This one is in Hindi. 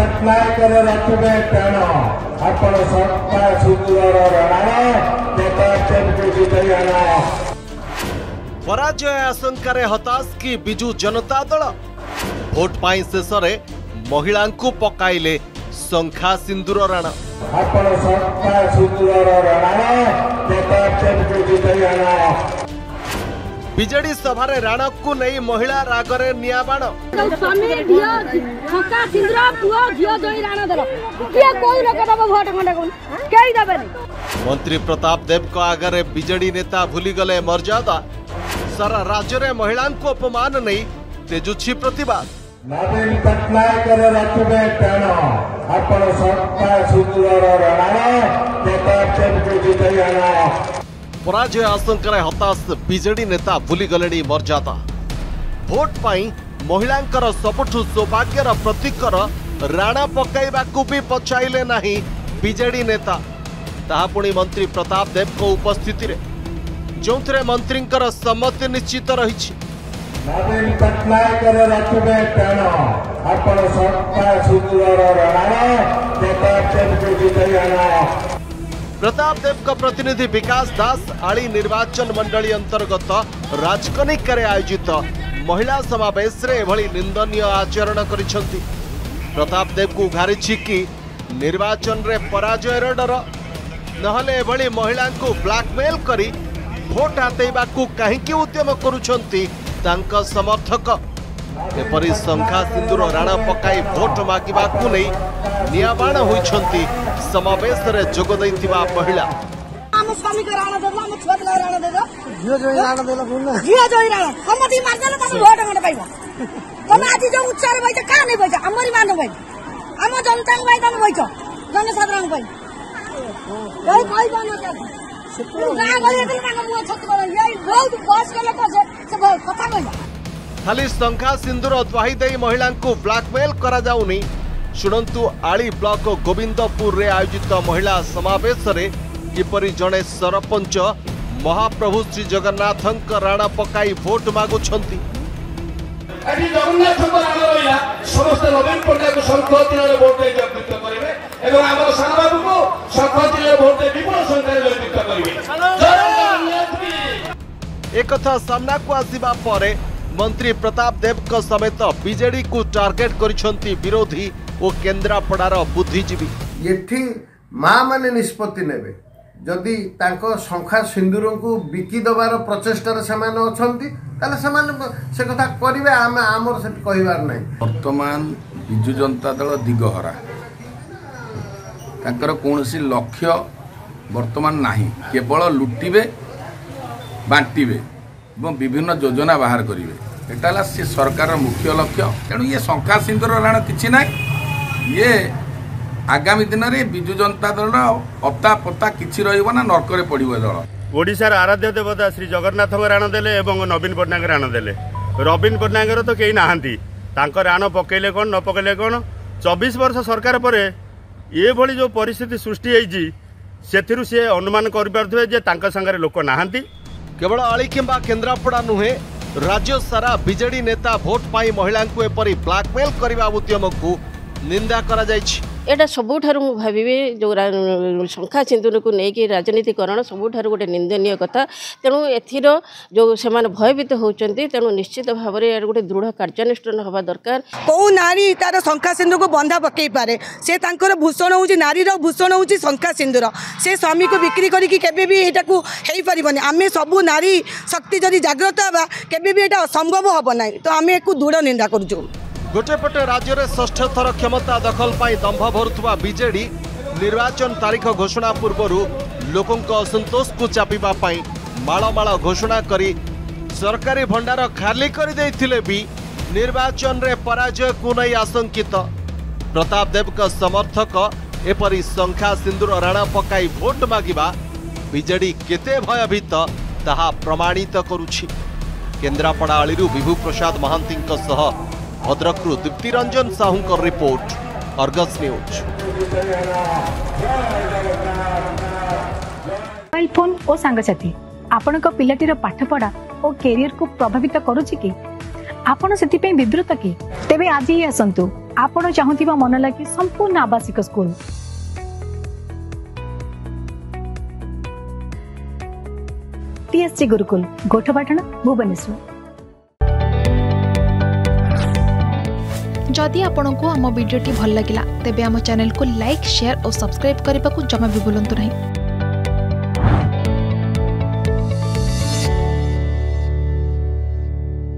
पटनायकर रथवे टेण आपण सत्ता सुंदर रणाण प्रतापचंद्र विजयण पराजय आशंकार हताश कि बिजु जनता दल भोट पाई शेषे महिला पकाइले शंखा सिंदूर राणा आपण सत्ता सुंदर रणाण प्रतापचंद्र विजयण बीजेडी सभारे राणक को नहीं महिला रागरे नियाबाण स्वामी ढियो खका सिंद्र पुओ ढियो दोई राणा दल के कोई लोक दब वोट खंडा कोन केई दबे मंत्री प्रताप देव को आगरे बीजेडी नेता भूली गले मर्यादा सारा राज्य रे महिलान को अपमान नहीं तेजुछि प्रतिवाद नवीन पटनायक रे रथबे टेण आपण सत्ता सुंदर राणा प्रताप देव विजयना पराजय आशंकार हताश बीजेडी नेता भूली गले मर्यादा भोट पाई महिलांकर सबुठु सौभाग्यर प्रतीकर राणा पकाइबाकू भी पछाइले नाही बीजेडी नेता तापुणी मंत्री प्रताप देव को उपस्थिति रे जोंथरे मंत्रींकर सम्मति निश्चित रही नवीन पटनायक रे रथबे टेण आपण सत्ता सुंदर राणा प्रताप देव विजयना प्रताप देव का प्रतिनिधि विकास दास आली निर्वाचन मंडली अंतर्गत राजकनिक आयोजित महिला समावेश निंदनीय आचरण करिसेंती प्रताप देव को उघारी कि निर्वाचन रे पराजय डर नहले एभली महिला को ब्लैकमेल करी भोट हातेबा को कहीं उद्यम करुछंती तांका समर्थक एपरी शंखा सिंदूर राणा पकाई भोट मागिबा को नहीं नियाबाण होइछंती समावेश रे जोगदाई थिबा महिला हम स्वामी को राणा देला हम छोट ला राणा देला जियो जोई राणा देला बोलना जियो जोई राणा हम ती मार देला त भोट मने पाइबा हम आज जो उच्चार बइछ का नहीं बइछ हमरी मान बइछ हम जनता को बइछ बइछ जनसाधारण बइछ कोई कोई बनो के सुतो ना गले देला ना मु छोट कर यही बहुत बस के लोग से कथा कहिला खाली शंखा सिंदूर द्वाही दे महिला को ब्लैकमेल करा जाउनी शुणंतु आली ब्लॉक गोविंदपुर रे आयोजित महिला समावेश रे किपरि जणे सरपंच महाप्रभु श्री जगन्नाथ राणा पकाई भोट मागुछंती एठी जगन्नाथ राणा रहिला समस्त नवीन पटनायक को संख्यातिर रे भोट दे जयप्रित करिवे एवं हमर साहब को संख्यातिर रे भोट दे विपुल संख्या रे जयप्रित करिवे जय जगन्नाथ की एकथा सामना को आसीबा परे मंत्री प्रताप देव को समेत बीजेडी को टार्गेट करिसेंती विरोधी और केन्द्रापड़ार बुद्धिजीवी ये माँ मैंने निष्पत्ति नेबे जदि शंखा सिंदूर को बिकिदेवार प्रचेषार से कथा करेंगे आम आमर से कहबार ना बर्तमान बिजु जनता दल दिगहरा कौन सी लक्ष्य बर्तमान नहीं केवल लुटिबे बांटिबे और विभिन्न योजना बाहर करेंगे एटाला से सरकार मुख्य लक्ष्य तेणु ये शंखा सिंदूर राण कि ना ये आगामी दिन में बिजु जनता दल अता पता किसी रहा नर्क पड़ दल ओडार आराध्य देवता श्री जगन्नाथ राण देले और नवीन पट्टनायक राण देले नवीन पट्टनायक तो कहीं नहांती राण पकड़े कौन न पकड़े कौन 24 वर्ष सरकार पर ये जो परिस्थिति सृष्टि होती से अनुमान करें लोक नहांती केवल आली किंबा केन्द्रापड़ा नुहे राज्य सारा बीजेडी नेता भोट पाई महिला को एपरी ब्लैकमेल करने उद्यम को निंदा करा एटा सबुठ भावे जो शंखा सिंदूर को लेकिन राजनीतिकरण सबुठ गोटे निंदनीय कथा तेणु एथर जो से भयभीत होती तेणु निश्चित भाव में गोटे दृढ़ कार्यानुष्ठान हवा दरकार कौ नारी तार शंखा सिंदूर को बंधा पकई पारे से भूषण हो नारी भूषण हो शंखा सिंदूर से स्वामी को बिक्री करके आम सबू नारी शक्ति जब जग्रत हाँ केवे असंभव हम ना तो आम एक दृढ़ निंदा करुचु गोटेपटे राज्य में षष्ठ थर क्षमता दखल पाई दंभ भरुवा बीजेडी निर्वाचन तारीख घोषणा पूर्वर लोकों असंतोष को चापिबा पाई मालमाल घोषणा करी सरकारी भंडार खाली कर भी निर्वाचन रे पराजय को नहीं आशंकित प्रताप देव का समर्थक एपरी शंखा सिंदूर राणा पकाई भोट मागिबा बीजेडी केते भयभीत ताहा प्रमाणित करुछि केन्द्रापड़ा आलीरु विभु प्रसाद महांतींक सह भद्रकु दीप्ति रंजन साहू का report Argus news. Mobile phone और सांगसाथी आपण को पिलाटीर पाठपढ़ा और कैरियर को प्रभावित करुछि कि आपण सेति पे विवृत कि तेबे आज ही आसंतु आपण चाहूंगा मन लगी संपूर्ण आवासिक स्कूल टीएससी गुरुकुल गोठपाटण भुवनेश्वर। जदि आपंक आम भिडी भल लगा तेब आम चैनल को लाइक, शेयर और सब्सक्राइब करने को जमा भी भूलु नहीं।